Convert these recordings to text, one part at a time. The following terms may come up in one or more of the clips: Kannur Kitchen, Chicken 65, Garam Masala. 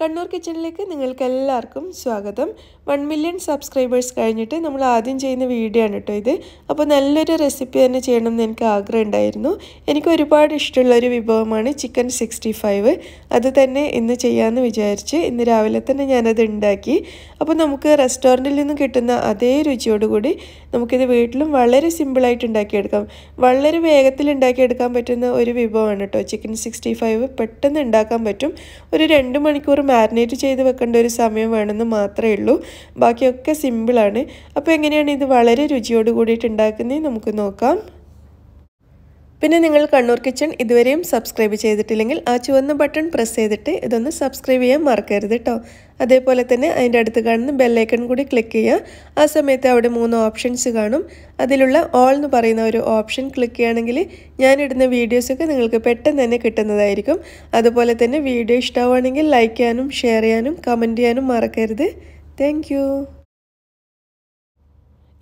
Kannur kitchenilekku ningalkku ellarkum swagatham 1 million subscribers kayinittu nammal aadyam cheyna video aanu ട്ടോ idu appo nalloru recipe enna cheyanamnu enakku aagraham undayirunnu enikku oru paadu ishtamulla oru vibhavamanu chicken 65 adu thanne innu cheyannu vicharichu innu raavile thanne njan adu undaki appo namukku restaurant il ninnu kittuna adhe ruchiyodu koodi namukku idu veettilum valare simple aayittu undaki edukkam valare vegathil undaki edukkan pattuna oru vibhavamanu ട്ടോ chicken 65 pettannu undakkan pattum oru 2 manikku marinate ചെയ്തു വെക്കേണ്ട ഒരു സമയം വേണമെന്ന് മാത്രമേ ഉള്ളൂ ബാക്കിയൊക്കെ simple ആണ് അപ്പോൾ എങ്ങനെയാണ് ഇത് വളരെ രുചിയോട് കൂടിയിട്ട് ഉണ്ടാക്കുന്നേ നമുക്ക് നോക്കാം പിന്നെ നിങ്ങൾ കണ്ണൂർ കിച്ചൺ ഇതുവരെയും സബ്സ്ക്രൈബ് ചെയ്തിട്ടില്ലെങ്കിൽ ആ ചുവന്ന ബട്ടൺ പ്രസ് ചെയ്തിട്ട് ഇതൊന്ന് സബ്സ്ക്രൈബ് ചെയ്യാൻ മറക്കരുത് ട്ടോ അതേപോലെ തന്നെ അതിന്റെ അടുത്ത് കാണുന്ന ബെൽ ഐക്കൺ കൂടി ക്ലിക്ക് ചെയ്യുക ആ സമയത്ത് അവിടെ മൂന്ന് ഓപ്ഷൻസ് കാണും അതിലുള്ള ഓൾ എന്ന് പറയുന്ന ഒരു ഓപ്ഷൻ ക്ലിക്ക് ചെയ്യണമെങ്കിൽ ഞാൻ ഇടുന്ന വീഡിയോസ് ഒക്കെ നിങ്ങൾക്ക് പെട്ടെന്ന് തന്നെ കിട്ടുന്നതായിരിക്കും അതുപോലെ തന്നെ വീഡിയോ ഇഷ്ടമാണെങ്കിൽ ലൈക്ക് ചെയ്യാനും ഷെയർ ചെയ്യാനും കമന്റ് ചെയ്യാനും മറക്കരുത് താങ്ക്യൂ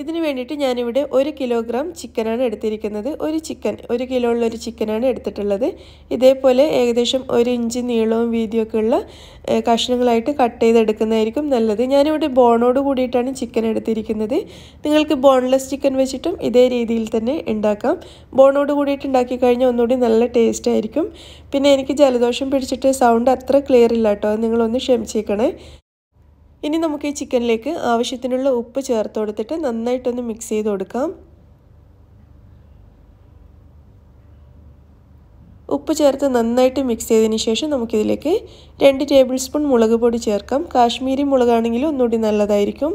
ഇതിനു വേണ്ടിയിട്ട് ഞാൻ ഇവിടെ 1 കിലോഗ്രാം ചിക്കൻ ആണ് എടുത്തിരിക്കുന്നത് ഒരു ചിക്കൻ 1 കിലോ ഉള്ള ഒരു ചിക്കൻ ആണ് എടുത്തിട്ടുള്ളത് ഇതേപോലെ ഏകദേശം 1 ഇഞ്ച് നീളവും വീതിയൊക്കെ ഉള്ള കഷ്ണങ്ങളായിട്ട് കട്ട് ചെയ്ത് എടുക്കുന്നതായിരിക്കും നല്ലത് ഞാൻ ഇവിടെ ബോണോട് കൂടിയിട്ടാണ് ചിക്കൻ എടുത്തിരിക്കുന്നത് നിങ്ങൾക്ക് ബോൺലെസ് ചിക്കൻ വെച്ചിട്ടും ഇതേ രീതിയിൽ തന്നെ ഉണ്ടാക്കാം ബോണോട് കൂടിയിട്ട് ഉണ്ടാക്കി കഴിഞ്ഞാൽ ഒന്നുകൂടി നല്ല ടേസ്റ്റ് ആയിരിക്കും പിന്നെ എനിക്ക് ജലദോഷം പിടിച്ചിട്ട് സൗണ്ട് അത്ര ക്ലിയർ ഇല്ല ട്ടോ നിങ്ങൾ ഒന്ന് ക്ഷമിച്ചേക്കണേ ഇനി നമുക്ക് ഈ ചിക്കനിലേക്ക് ആവശ്യത്തിനുള്ള ഉപ്പ് ചേർത്ത് കൊടുത്തിട്ട് നന്നായിട്ട് ഒന്ന് മിക്സ് ചെയ്തു കൊടുക്കാം ഉപ്പ് ചേർത്ത് നന്നായിട്ട് മിക്സ് ചെയ്തതിനു ശേഷം നമുക്ക് ഇതിലേക്ക് 2 ടേബിൾസ്പൂൺ മുളകുപൊടി ചേർക്കാം കാശ്മീരി മുളകാണെങ്കിലും ഒന്നുകൂടി നല്ലതായിരിക്കും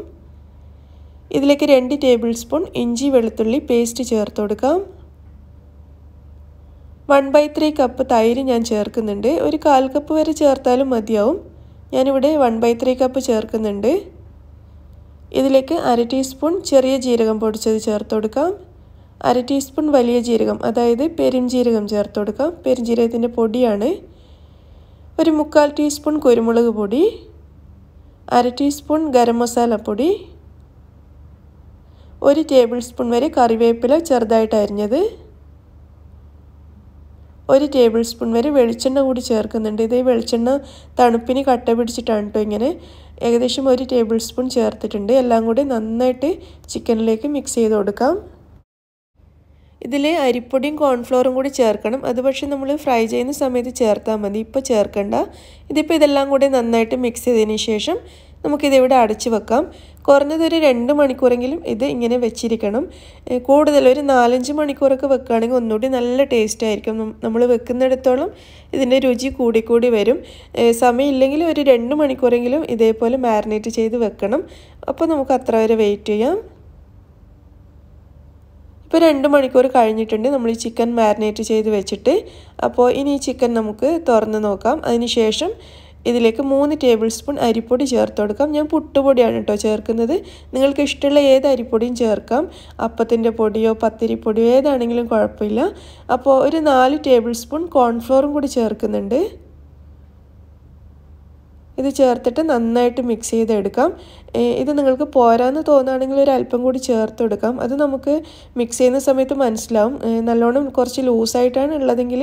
ഇതിലേക്ക് 2 ടേബിൾസ്പൂൺ ഇഞ്ചി വെളുത്തുള്ളി പേസ്റ്റ് ചേർത്ത് കൊടുക്കാം 1/3 കപ്പ് തൈര് ഞാൻ ചേർക്കുന്നുണ്ട് ഒരു 1/4 കപ്പ് വരെ ചേർത്താലും മതിയാവും ഞാൻ ഇവിടെ 1/3 കപ്പ് ചേർക്കുന്നുണ്ട് ഇതിലേക്ക് 1/2 ടീസ്പൂൺ ചെറിയ ജീരകം പൊടിച്ചത് ചേർത്ത് കൊടുക്കാം 1/2 ടീസ്പൂൺ വലിയ ജീരകം അതായത് പെരിഞ്ചീരകം ചേർത്ത് കൊടുക്കാം പെരിഞ്ചീരകത്തിന്റെ പൊടിയാണ് ഒരു 1/4 ടീസ്പൂൺ കുരുമുളക് പൊടി 1/2 ടീസ്പൂൺ ഗരം മസാല പൊടി 1 ടേബിൾസ്പൂൺ വരെ കറിവേപ്പില ചെറുതായിട്ട് അരിഞ്ഞത് 1 ടേബിൾസ്പൂൺ വരെ വെളിച്ചെണ്ണ കൂടി ചേർക്കുന്നുണ്ട് ഇതേ വെളിച്ചെണ്ണ തണുപ്പിനെ കട്ട പിടിച്ചിട്ടാണ് ട്ടോ ഇങ്ങനെ ഏകദേശം 1 ടേബിൾസ്പൂൺ ചേർത്തിട്ടുണ്ട് എല്ലാം കൂടി നന്നായിട്ട് ചിക്കനിലേക്ക് മിക്സ് ചെയ്തു കൊടുക്കാം ഇതിലെ അരിപ്പൊടിയും കോൺഫ്ലോറും കൂടി ചേർക്കണം അതുപക്ഷേ നമ്മൾ ഫ്രൈ ചെയ്യുന്ന സമയത്ത് ചേർത്താൽ മതി ഇപ്പോൾ ചേർക്കണ്ട ഇതിപ്പോൾ ഇതെല്ലാം കൂടി നന്നായിട്ട് മിക്സ് ചെയ്തതിനു ശേഷം നമുക്ക് ഇത് ഇവിടെ അടച്ചു വെക്കാം കുറഞ്ഞത് ഒരു 2 മണിക്കൂറെങ്കിലും ഇത് ഇങ്ങനെ വെച്ചിരിക്കണം കൂടുതൽ ഒരു 4-5 മണിക്കൂറൊക്കെ വെക്കാണെങ്കിൽ ഒന്നുകൂടി നല്ല ടേസ്റ്റ് ആയിരിക്കും നമ്മൾ വെക്കുന്നിടത്തോളം ഇതിന്റെ രുചി കൂടി വരും സമയമില്ലെങ്കിൽ ഒരു 2 മണിക്കൂറെങ്കിലും ഇതേപോലെ മാരിനേറ്റ് ചെയ്ത് വെക്കണം അപ്പോൾ നമുക്ക് അത്ര വരെ വെയിറ്റ് ചെയ്യാം ഇപ്പോൾ 2 മണിക്കൂർ കഴിഞ്ഞിട്ടുണ്ട് നമ്മൾ ഈ ചിക്കൻ മാരിനേറ്റ് ചെയ്ത് വെച്ചിട്ട് അപ്പോൾ ഇനി ഈ ചിക്കൻ നമുക്ക് തുറന്ന് നോക്കാം അതിനുശേഷം ഇതിലേക്ക് 3 ടേബിൾസ്പൂൺ അരിപ്പൊടി ചേർത്ത് കൊടുക്കാം ഞാൻ പുട്ടുപൊടിയാണ് ട്ടോ ചേർക്കുന്നത് നിങ്ങൾക്ക് ഇഷ്ടമുള്ള ഏത് അരിപ്പൊടിയും ചേർക്കാം അപ്പത്തിന്റെ പൊടിയോ പത്തിരിപ്പൊടിയോ ഏതാണെങ്കിലും കുഴപ്പമില്ല അപ്പോൾ ഒരു 4 ടേബിൾസ്പൂൺ കോൺഫ്ലോറും കൂടി ചേർക്കുന്നുണ്ട് ഇത് ചേർത്തിട്ട് നന്നായിട്ട് മിക്സ് ചെയ്ത് എടുക്കാം ഇത് നിങ്ങൾക്ക് പോരാന്ന് തോന്നുകയാണെങ്കിൽ ഒരു അല്പം കൂടി ചേർത്ത് കൊടുക്കാം അത് നമുക്ക് മിക്സ് ചെയ്യുന്ന സമയത്ത് മനസ്സിലാവും നല്ലോണം കുറച്ച് ലൂസ് ആയിട്ടാണ് ഉള്ളതെങ്കിൽ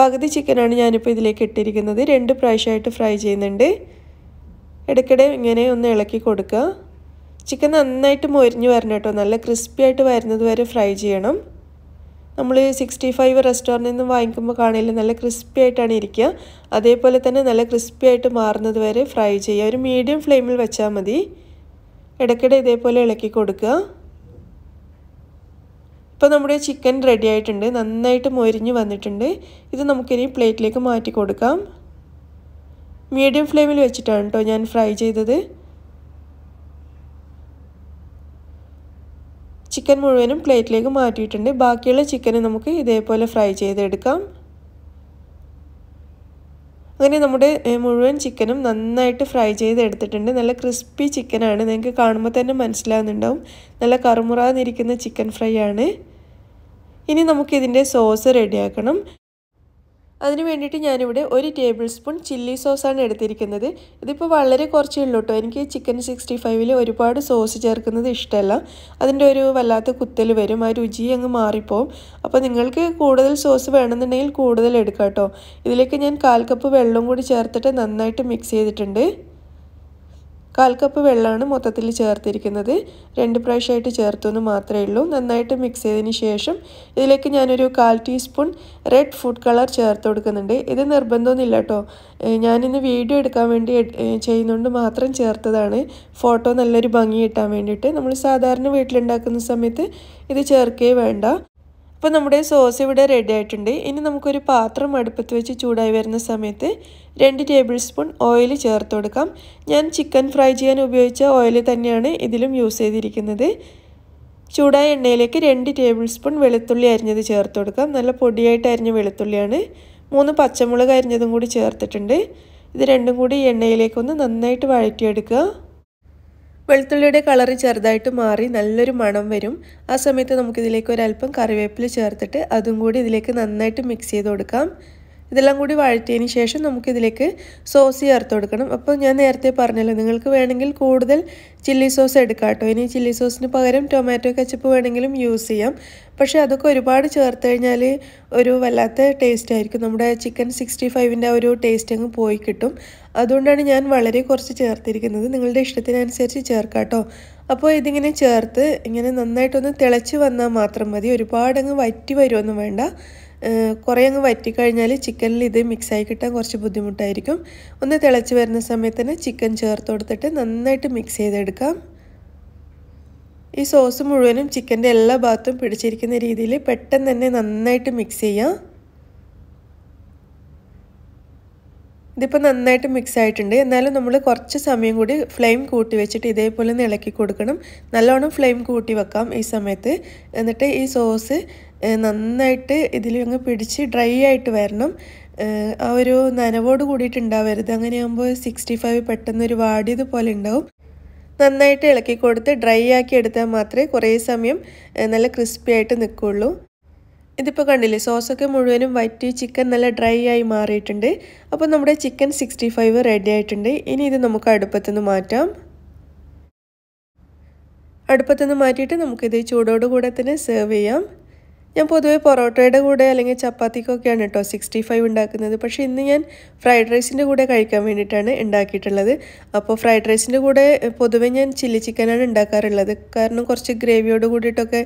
പകുതി ചിക്കനാണ് ഞാനിപ്പോൾ ഇതിലേക്ക് ഇട്ടിരിക്കുന്നത് 2 പ്രാവശ്യമായിട്ട് ഫ്രൈ ചെയ്യുന്നുണ്ട് ഇടയ്ക്കിടെ ഇങ്ങനെ ഒന്ന് ഇളക്കി കൊടുക്കുക ചിക്കൻ നന്നായിട്ട് മൊരിഞ്ഞ് വരണം ട്ടോ നല്ല ക്രിസ്പി ആയിട്ട് വരുന്നത് വരെ ഫ്രൈ ചെയ്യണം നമ്മൾ 65 റെസ്റ്റോറൻറ്റിൽ നിന്ന് വാങ്ങിക്കുമ്പോൾ കാണില്ല നല്ല ക്രിസ്പി ആയിട്ടാണ് ഇരിക്കുക അതേപോലെ തന്നെ നല്ല ക്രിസ്പി ആയിട്ട് മാറുന്നത് വരെ ഫ്രൈ ചെയ്യുക ഒരു മീഡിയം ഫ്ലെയിമിൽ വെച്ചാൽ മതി ഇടയ്ക്കിടെ ഇതേപോലെ ഇളക്കി കൊടുക്കുക ഇപ്പോൾ നമ്മുടെ ചിക്കൻ റെഡി ആയിട്ടുണ്ട് നന്നായിട്ട് മൊരിഞ്ഞ് വന്നിട്ടുണ്ട് ഇത് നമുക്കിനി പ്ലേറ്റിലേക്ക് മാറ്റി കൊടുക്കാം മീഡിയം ഫ്ലെയിമിൽ വെച്ചിട്ടാണ് ട്ടോ ഞാൻ ഫ്രൈ ചെയ്തത് ചിക്കൻ മുഴുവനും പ്ലേറ്റിലേക്ക് മാറ്റിയിട്ടുണ്ട് ബാക്കിയുള്ള ചിക്കൻ നമുക്ക് ഇതേപോലെ ഫ്രൈ ചെയ്തെടുക്കാം അങ്ങനെ നമ്മുടെ മുഴുവൻ ചിക്കനും നന്നായിട്ട് ഫ്രൈ ചെയ്ത് എടുത്തിട്ടുണ്ട് നല്ല ക്രിസ്പി ചിക്കൻ ആണ് നിങ്ങൾക്ക് കാണുമ്പോൾ തന്നെ മനസ്സിലാവുന്നുണ്ടാവും നല്ല കറുമുറാന്നിരിക്കുന്ന ചിക്കൻ ഫ്രൈ ആണ് ഇനി നമുക്ക് ഇതിന്റെ സോസ് റെഡിയാക്കണം അതിനു വേണ്ടിയിട്ട് ഞാൻ ഇവിടെ 1 ടേബിൾസ്പൂൺ ചില്ലി സോസ് ആണ് എടുത്തിരിക്കുന്നത് ഇതിപ്പോൾ വളരെ കുറച്ചേ ഉള്ളൂ ട്ടോ എനിക്ക് ചിക്കൻ 65 ൽ ഒരുപാട് സോസ് ചേർക്കുന്നത് ഇഷ്ടമല്ല അതിന്റെ ഒരു വല്ലാത്ത കുത്തൽ വരും ആ രുചി അങ്ങ് മാറി പോകും അപ്പോൾ നിങ്ങൾക്ക് കൂടുതൽ സോസ് വേണമെന്നുണ്ടെങ്കിൽ കൂടുതൽ എടുക്കാട്ടോ ഇതിലേക്ക് ഞാൻ 1/4 കപ്പ് വെള്ളം കൂടി ചേർത്തിട്ട് നന്നായിട്ട് മിക്സ് ചെയ്തിട്ടുണ്ട് 1/4 കപ്പ് വെള്ളമാണ് മൊത്തത്തിൽ ചേർത്തിരിക്കുന്നത് രണ്ട് പ്രാവശ്യമായിട്ട് ചേർത്തുന്ന് മാത്രമേ ഉള്ളൂ നന്നായിട്ട് മിക്സ് ചെയ്തിന് ശേഷം ഇതിലേക്ക് ഞാൻ ഒരു 1/4 ടീസ്പൂൺ റെഡ് ഫുഡ് കളർ ചേർത്ത് കൊടുക്കുന്നുണ്ട് ഇത് നിർബന്ധമൊന്നുമില്ല ട്ടോ ഞാൻ ഇന്ന് വീഡിയോ എടുക്കാൻ വേണ്ടി ചെയ്യുന്നുണ്ട് മാത്രം ചേർത്തതാണ് ഫോട്ടോ നല്ലൊരു ഭംഗി കിട്ടാൻ വേണ്ടിയിട്ട് നമ്മൾ സാധാരണ വീട്ടിൽ ഉണ്ടാക്കുന്ന സമയത്ത് ഇത് ചേർക്കേ വേണ്ട അപ്പോൾ നമ്മുടെ സോസ് ഇവിടെ റെഡി ആയിട്ടുണ്ട് ഇനി നമുക്ക് ഒരു പാത്രം അടുപ്പത്ത് വെച്ച് ചൂടായി വരുന്ന സമയത്ത് 2 ടേബിൾസ്പൂൺ ഓയിൽ ചേർത്ത് കൊടുക്കാം ഞാൻ ചിക്കൻ ഫ്രൈ ചെയ്യാൻ ഉപയോഗിച്ച ഓയിൽ തന്നെയാണ് ഇതിലും യൂസ് ചെയ്തിരിക്കുന്നത് ചൂടായ എണ്ണയിലേക്ക് 2 ടേബിൾസ്പൂൺ വെളുത്തുള്ളി അരിഞ്ഞത് ചേർത്ത് കൊടുക്കാം നല്ല പൊടിയായിട്ട് അരിഞ്ഞ വെളുത്തുള്ളിയാണ് 3 പച്ചമുളക് അരിഞ്ഞതും കൂടി ചേർത്തിട്ടുണ്ട് ഇത് രണ്ടും കൂടി എണ്ണയിലേക്ക് ഒന്ന് നന്നായിട്ട് വഴറ്റിയെടുക്കുക വെളുത്തുള്ളിയുടെ കളർ ചെറുതായിട്ട് മാറി നല്ലൊരു മണം വരും ആ സമയത്ത് നമുക്ക് ഇതിലേക്ക് ഒരു അല്പം കറിവേപ്പില ചേർത്തിട്ട് അതും കൂടി ഇതിലേക്ക് നന്നായിട്ട് മിക്സ് ചെയ്ത് കൊടുക്കാം ഇതെല്ലാം കൂടി വഴറ്റിയതിന് ശേഷം നമുക്ക് ഇതിലേക്ക് സോസ് ചേർത്ത് കൊടുക്കണം അപ്പോൾ ഞാൻ നേരത്തെ പറഞ്ഞല്ലോ നിങ്ങൾക്ക് വേണമെങ്കിൽ കൂടുതൽ ചില്ലി സോസ് എടുക്കാട്ടോ ഇനി ചില്ലി സോസിന് പകരം ടൊമാറ്റോ കെച്ചപ്പ് വേണമെങ്കിലും യൂസ് ചെയ്യാം പക്ഷേ അതൊക്കെ ഒരുപാട് ചേർത്ത് കഴിഞ്ഞാൽ ഒരു വല്ലാത്ത ടേസ്റ്റ് ആയിരിക്കും നമ്മുടെ ചിക്കൻ 65-ൻ്റെ ഒരു ടേസ്റ്റ് അങ്ങ് പോയി കിട്ടും അതുകൊണ്ടാണ് ഞാൻ വളരെ കുറച്ച് ചേർത്തിരിക്കുന്നത് നിങ്ങളുടെ ഇഷ്ടത്തിനനുസരിച്ച് ചേർക്കാട്ടോ അപ്പോൾ ഇതിങ്ങനെ ചേർത്ത് ഇങ്ങനെ നന്നായിട്ടൊന്ന് തിളച്ച് വന്നാൽ മാത്രം മതി ഒരുപാടങ്ങ് വറ്റി വരുമൊന്നും വേണ്ട കുറേ അങ്ങ് വറ്റിക്കഴിഞ്ഞാൽ ചിക്കനിൽ ഇത് മിക്സായി കിട്ടാൻ കുറച്ച് ബുദ്ധിമുട്ടായിരിക്കും ഒന്ന് തിളച്ച് വരുന്ന സമയത്ത് തന്നെ ചിക്കൻ ചേർത്ത് കൊടുത്തിട്ട് നന്നായിട്ട് മിക്സ് ചെയ്തെടുക്കാം ഈ സോസ് മുഴുവനും ചിക്കൻ്റെ എല്ലാ ഭാഗത്തും പിടിച്ചിരിക്കുന്ന രീതിയിൽ പെട്ടെന്ന് തന്നെ നന്നായിട്ട് മിക്സ് ചെയ്യാം ഇതിപ്പോൾ നന്നായിട്ട് മിക്സ് ആയിട്ടുണ്ട് എന്നാലും നമ്മൾ കുറച്ച് സമയം കൂടി ഫ്ലെയിം കൂട്ടി വെച്ചിട്ട് ഇതേപോലെ ഒന്ന് ഇളക്കി കൊടുക്കണം നല്ലോണം ഫ്ലെയിം കൂട്ടി വെക്കാം ഈ സമയത്ത് എന്നിട്ട് ഈ സോസ് നന്നായിട്ട് ഇതിൽ അങ്ങ് പിടിച്ച് ഡ്രൈ ആയിട്ട് വരണം ആ ഒരു നനവോട് കൂടിയിട്ടുണ്ടാവരുത് അങ്ങനെയാകുമ്പോൾ 65 പെട്ടെന്നൊരു വാടിയതുപോലെ ഉണ്ടാവും നന്നായിട്ട് ഇളക്കി കൊടുത്ത് ഡ്രൈ ആക്കി എടുത്താൽ മാത്രമേ കുറേ സമയം നല്ല ക്രിസ്പി ആയിട്ട് നിൽക്കുള്ളൂ ഇതിപ്പോൾ കണ്ടില്ലേ സോസൊക്കെ മുഴുവനും വറ്റി ചിക്കൻ നല്ല ഡ്രൈ ആയി മാറിയിട്ടുണ്ട് അപ്പോൾ നമ്മുടെ ചിക്കൻ 65 റെഡി ആയിട്ടുണ്ട് ഇനി ഇത് നമുക്ക് അടുപ്പത്തുനിന്ന് മാറ്റാം അടുപ്പത്തുനിന്ന് മാറ്റിയിട്ട് നമുക്കിത് ചൂടോടുകൂടെ തന്നെ സെർവ് ചെയ്യാം ഞാൻ പൊതുവേ പൊറോട്ടയുടെ കൂടെ അല്ലെങ്കിൽ ചപ്പാത്തിക്കൊക്കെയാണ് കേട്ടോ 65 ഉണ്ടാക്കുന്നത് പക്ഷേ ഇന്ന് ഞാൻ ഫ്രൈഡ് റൈസിൻ്റെ കൂടെ കഴിക്കാൻ വേണ്ടിയിട്ടാണ് ഉണ്ടാക്കിയിട്ടുള്ളത് അപ്പോൾ ഫ്രൈഡ് റൈസിൻ്റെ കൂടെ പൊതുവേ ഞാൻ ചില്ലി ചിക്കനാണ് ഉണ്ടാക്കാറുള്ളത് കാരണം കുറച്ച് ഗ്രേവിയോട് കൂടിയിട്ടൊക്കെ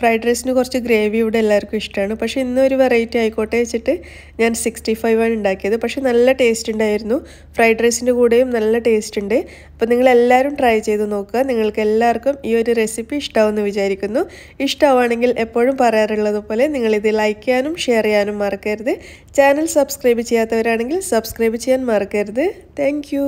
ഫ്രൈഡ് റൈസിന് കുറച്ച് ഗ്രേവി ഇവിടെ എല്ലാവർക്കും ഇഷ്ടമാണ് പക്ഷേ ഇന്ന് ഒരു വെറൈറ്റി ആയിക്കോട്ടെ വെച്ചിട്ട് ഞാൻ 65 ആണ് ഉണ്ടാക്കിയത് പക്ഷേ നല്ല ടേസ്റ്റ് ഉണ്ടായിരുന്നു ഫ്രൈഡ് റൈസിൻ്റെ കൂടെയും നല്ല ടേസ്റ്റ് ഉണ്ട് അപ്പോൾ നിങ്ങളെല്ലാവരും ട്രൈ ചെയ്ത് നോക്കുക നിങ്ങൾക്ക് എല്ലാവർക്കും ഈ ഒരു റെസിപ്പി ഇഷ്ടമാവുമെന്ന് വിചാരിക്കുന്നു ഇഷ്ടമാണെങ്കിൽ എപ്പോഴും പറയാറുള്ളതുപോലെ നിങ്ങളിത് ലൈക്ക് ചെയ്യാനും ഷെയർ ചെയ്യാനും മറക്കരുത് ചാനൽ സബ്സ്ക്രൈബ് ചെയ്യാത്തവരാണെങ്കിൽ സബ്സ്ക്രൈബ് ചെയ്യാൻ മറക്കരുത് താങ്ക്